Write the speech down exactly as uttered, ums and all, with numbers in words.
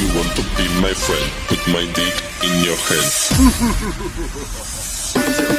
You want to be my friend? Put my dick in your hands.